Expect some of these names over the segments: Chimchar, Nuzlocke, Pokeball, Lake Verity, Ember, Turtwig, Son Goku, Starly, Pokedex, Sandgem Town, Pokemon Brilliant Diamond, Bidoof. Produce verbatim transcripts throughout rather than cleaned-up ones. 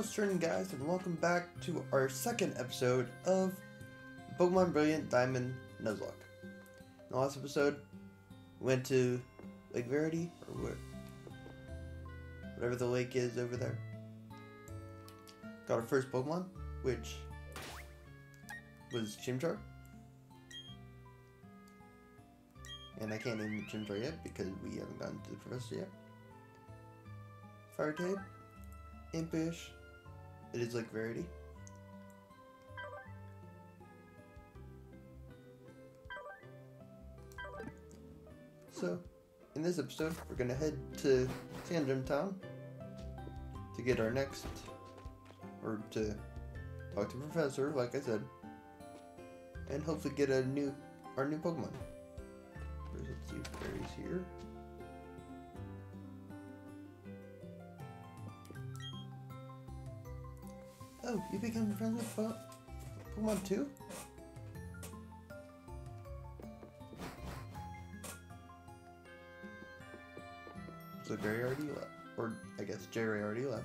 What's turning, guys, and welcome back to our second episode of Pokemon Brilliant Diamond Nuzlocke. In the last episode, we went to Lake Verity, or where, whatever the lake is over there. Got our first Pokemon, which was Chimchar. And I can't name the Chimchar yet because we haven't gotten to the professor yet. Fire Tape, Impish, it is like Verity. So, in this episode, we're gonna head to Sandgem Town to get our next, or to talk to Professor, like I said, and hopefully get a new, our new Pokemon. First, let's see if Verity's here. Oh, you became friends with uh, Pokemon too? So Jerry already left, or I guess Jerry already left.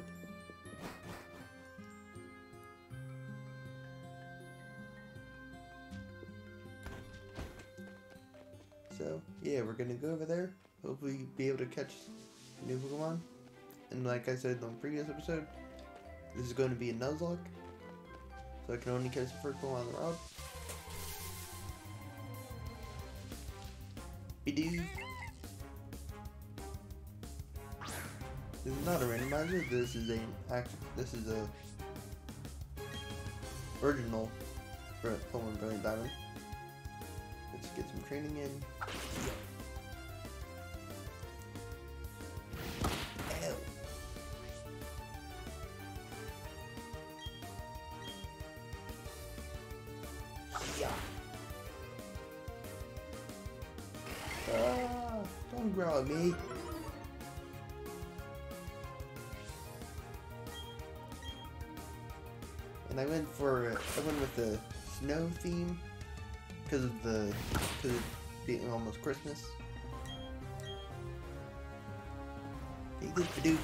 So yeah, we're gonna go over there. Hopefully, be able to catch new Pokemon. And like I said in the previous episode, this is going to be a Nuzlocke, so I can only catch the first Pokemon on the route. Bidoof. This is not a randomizer. This is a this is a original for Pokemon Brilliant Diamond. Let's get some training in. Ah, don't growl at me. And I went for I went with the snow theme because of the because of being almost Christmas. Take this Bidoof.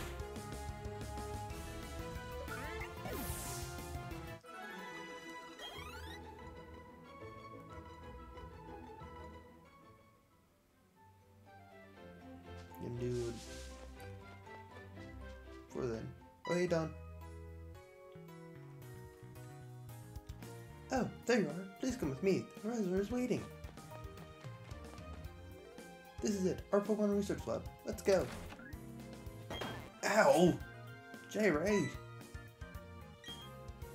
Dude. For then. Oh, hey, Don. Oh, there you are. Please come with me. The professor is waiting. This is it. Our Pokemon Research Lab. Let's go. Ow! J-Ray!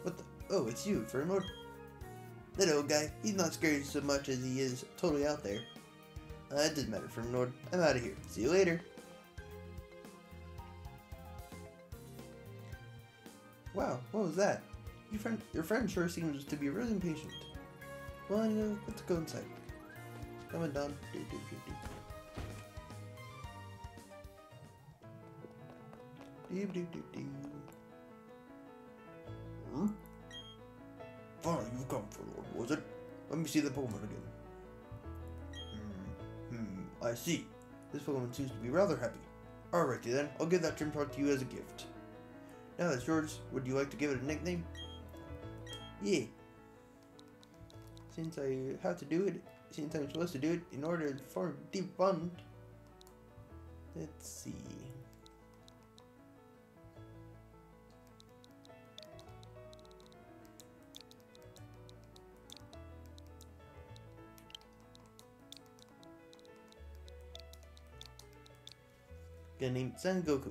What the? Oh, it's you, Fernwood. That old guy. He's not scared so much as he is totally out there. Uh, it doesn't matter, from Nord. I'm out of here. See you later. Wow, what was that? Your friend, your friend sure seems to be really impatient. Well, I know. Let's go inside. Come on, Don. Do, do, do, do. Do, do, do, do. Hmm? Finally, you've come for Lord, was it? Let me see the Pokemon again. I see. This Pokemon seems to be rather happy. Alrighty then, I'll give that Chimchar to you as a gift. Now that's yours, would you like to give it a nickname? Yeah. Since I have to do it, since I'm supposed to do it in order to form a deep bond. Let's see. Gonna name Sengoku.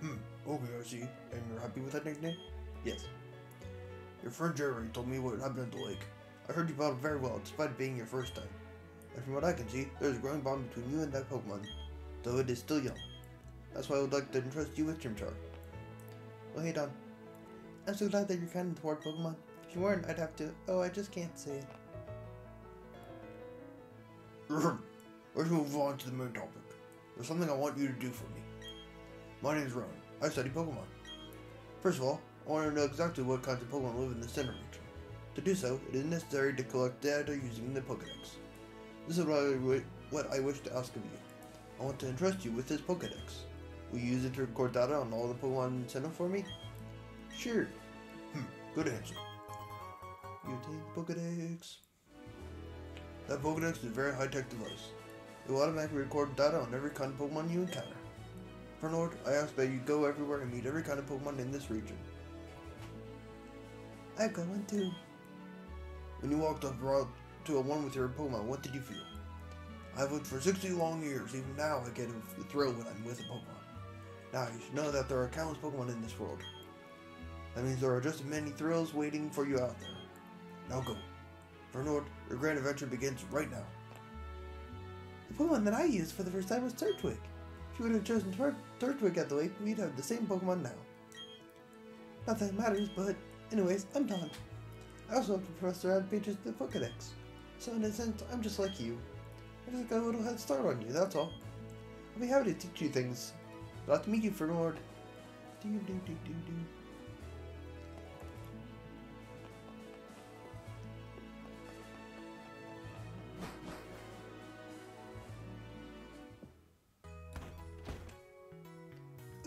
Hmm, okay, I see. And you're happy with that nickname? Yes. Your friend Jerry told me what happened at the lake. I heard you battled very well, despite being your first time. And from what I can see, there's a growing bond between you and that Pokemon, though it is still young. That's why I would like to entrust you with Chimchar. Oh, hey, Don. I'm so glad that you're kind toward Pokemon. If you weren't, I'd have to... Oh, I just can't say it. Let's move on to the main topic. There's something I want you to do for me. My name is Rowan. I study Pokemon. First of all, I want to know exactly what kinds of Pokemon live in the center region. To do so, it is necessary to collect data using the Pokedex. This is what I, what I wish to ask of you. I want to entrust you with this Pokedex. Will you use it to record data on all the Pokemon sent up for me? Sure. Hmm, good answer. You take Pokedex. That Pokedex is a very high-tech device. It will automatically record data on every kind of Pokemon you encounter. Fernlord, I ask that you go everywhere and meet every kind of Pokemon in this region. I've got one too. When you walked up to a one with your Pokemon, what did you feel? I've lived for sixty long years. Even now I get a thrill when I'm with a Pokemon. Now you should know that there are countless Pokemon in this world. That means there are just as many thrills waiting for you out there. Now go. Fernlord, your grand adventure begins right now. The Pokemon that I used for the first time was Turtwig. If you would have chosen Tur Turtwig at the lake, we'd have the same Pokemon now. Not that it matters, but anyways, I'm done. I also have to profess around pages of the Pokedex. So in a sense, I'm just like you. I just got a little head start on you, that's all. I'll be happy to teach you things. Glad to meet you, Fernlord. Do do do do do.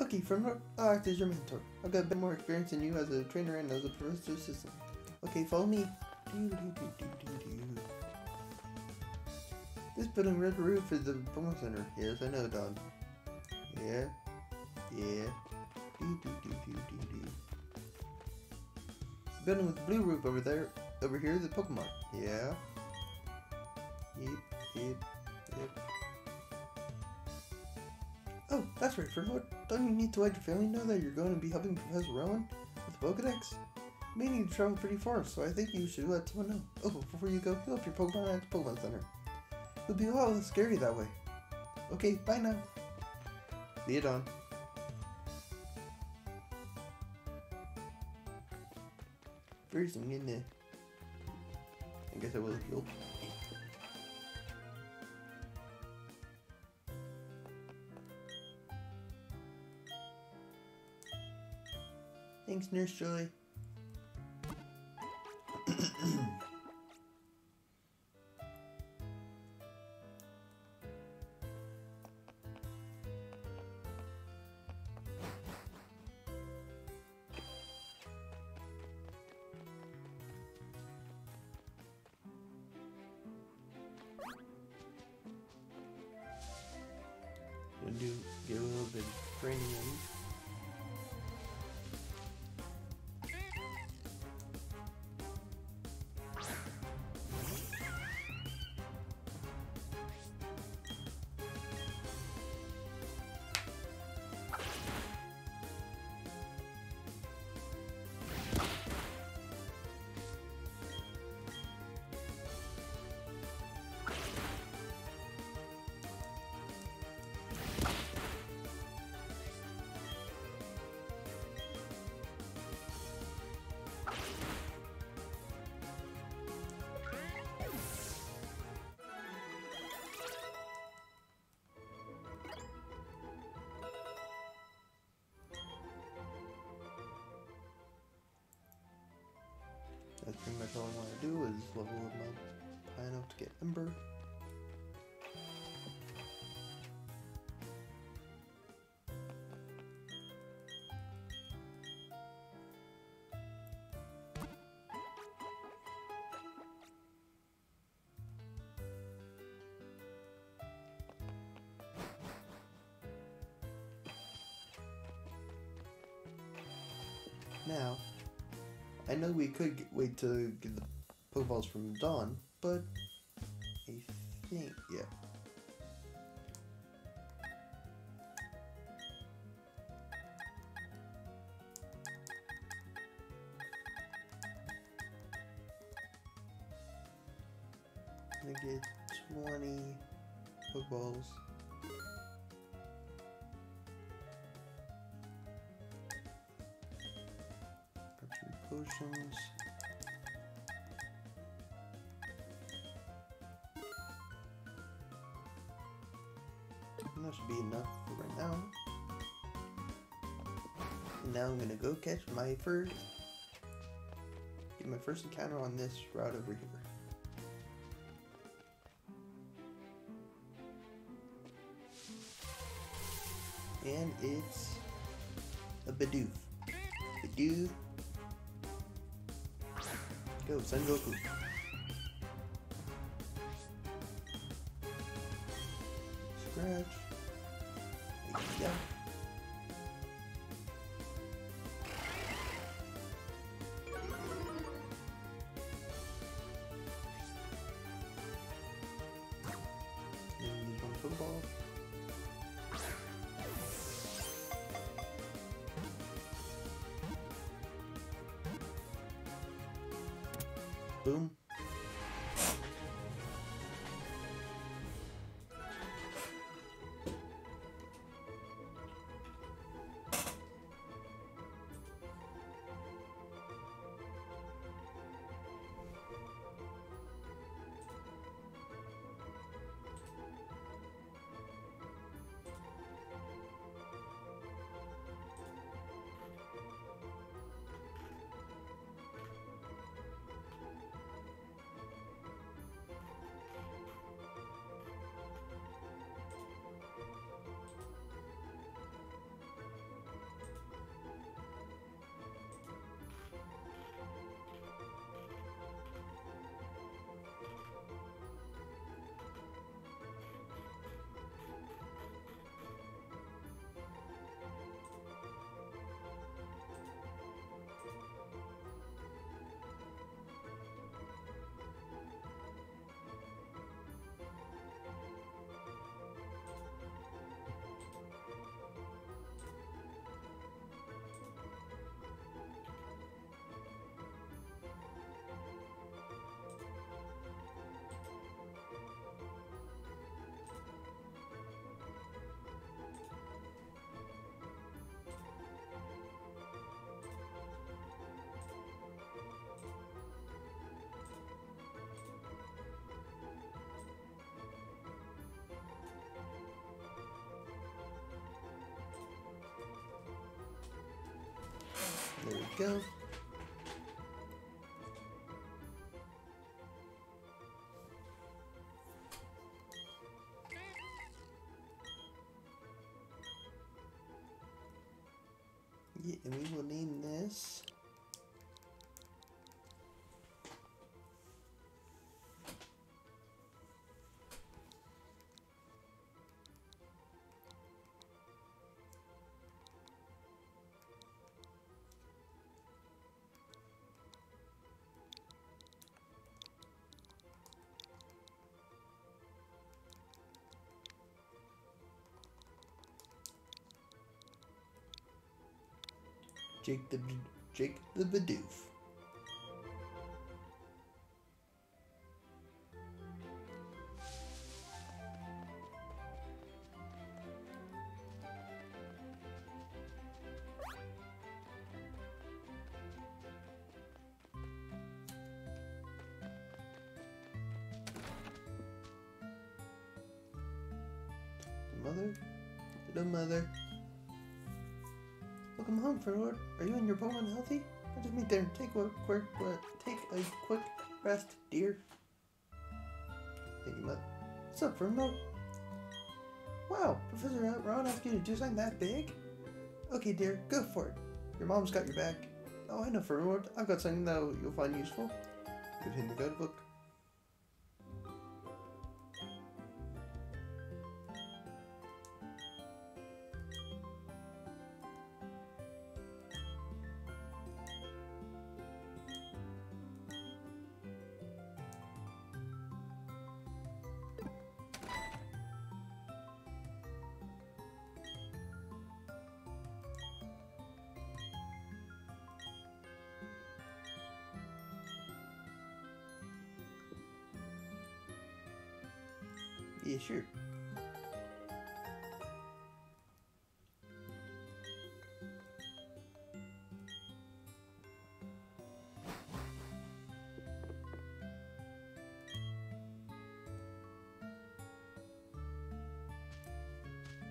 Okay, Fernlord, I'll act as your mentor. I've got a bit more experience than you as a trainer and as a professor assistant. Okay, follow me. Do, do, do, do, do, do. This building red roof is the Pokemon Center. Yes, I know, Don. Yeah, yeah. Do, do, do, do, do, do. The building with the blue roof over there, over here, is the Pokemon. Yeah. Yep, yep, yep. Oh, that's right, Fernlord. Don't you need to let your family know that you're going to be helping Professor Rowan with the Pokedex? You may need to travel pretty far, so I think you should let someone know. Oh, before you go, heal up your Pokemon at the Pokemon Center. It'll be a lot less scary that way. Okay, bye now. See you, Dawn. Very soon, isn't it? I guess I was healed. Thanks, Nurse Julie. Gonna do get a little bit of training in. That's pretty much all I want to do is level up my pine up to get Ember. Now, I know we could get, wait to get the Pokeballs from Dawn, but I think, yeah. I'm gonna get twenty Pokeballs. Potions. And that should be enough for right now. And now I'm gonna go catch my first, get my first encounter on this route over here. and it's a Bidoof. Bidoof. Go, Son Goku. Scratch. Yeah. Boom. There we go. Yeah, and we will name this Jake the Jake the Bidoof. The mother, the mother. Welcome home, Fredward. Are you and your Pokemon healthy? I'll just meet there and take a quick, take a quick rest, dear. Thank you, Mud. What's up, Fredward? Wow, Professor Ron asked you to do something that big? Okay, dear, go for it. Your mom's got your back. Oh, I know, Fredward. I've got something that you'll find useful. Give him the guidebook. Yeah, sure.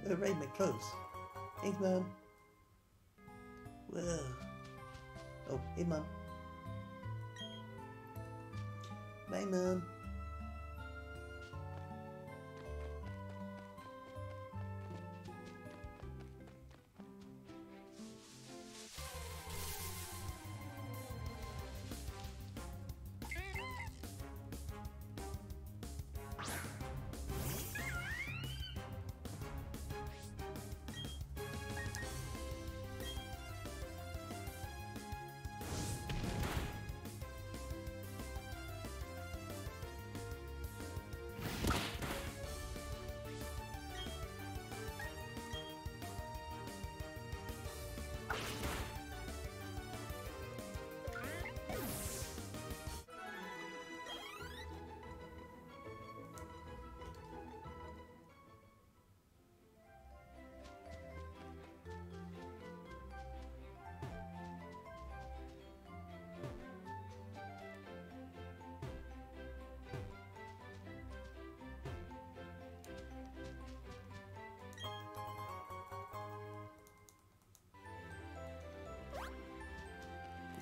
All right, my clothes. Thanks, Mom. Whoa. Oh, hey, Mom. Bye, Mom.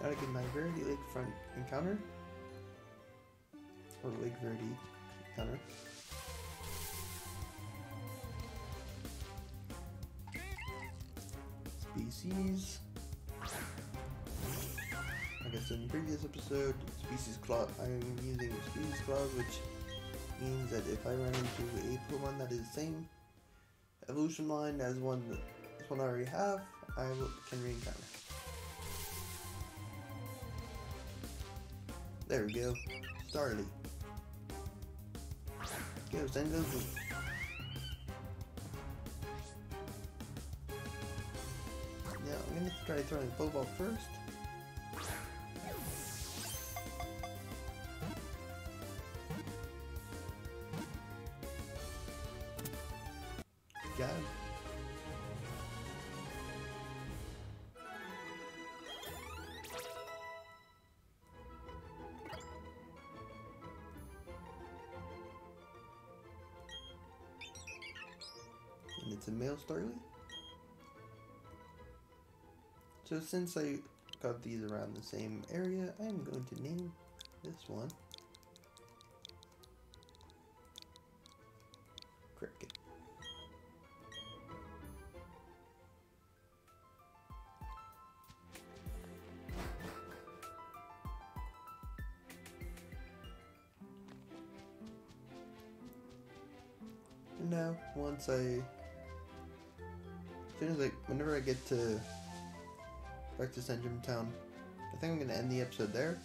Gotta get my Verity Lakefront encounter. Or Lake Verity encounter. Species. Like I said in the previous episode, Species Clause. I'm using Species Clause, which means that if I run into a Pokemon that is the same evolution line as one that this one I already have, I will, can re-encounter. There we go. Starly. Go, Sandgem Town. Now, I'm going to try throwing a Pokeball first. Got him. And it's a male Starly. So since I got these around the same area, I'm going to name this one Cricket. And now, once I, soon as I, whenever I get to back to Sandgem Town, I think I'm going to end the episode there.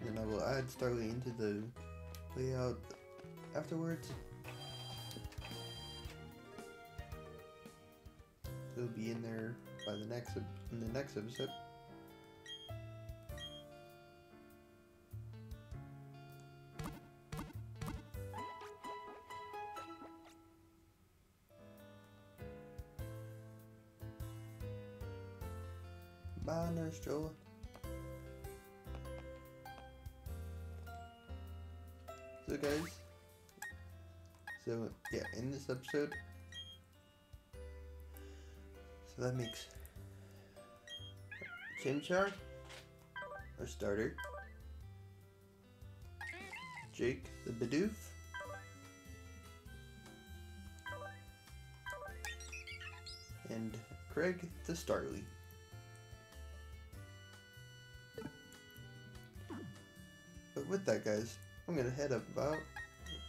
And then I will add Starly into the layout afterwards. It'll be in there by the next in the next episode. Bye, Nurse Jola. So guys, so yeah, in this episode, so that makes Chimchar our starter, Jake the Bidoof, and Craig the Starly. But with that, guys, I'm gonna head up about take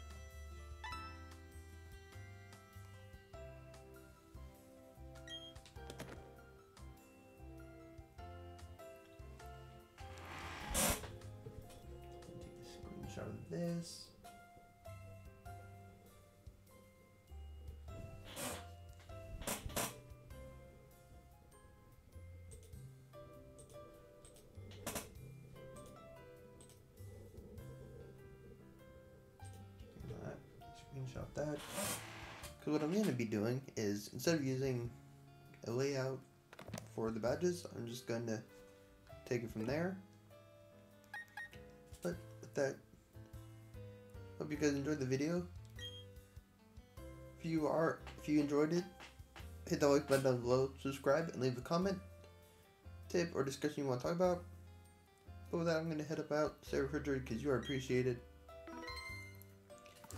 a screenshot of this. Screenshot that, because what I'm going to be doing is, instead of using a layout for the badges, I'm just going to take it from there. But with that, hope you guys enjoyed the video. If you are, if you enjoyed it, hit that like button down below, subscribe, and leave a comment, tip, or discussion you want to talk about. But with that, I'm going to head up out. Stay refrigerated because you are appreciated.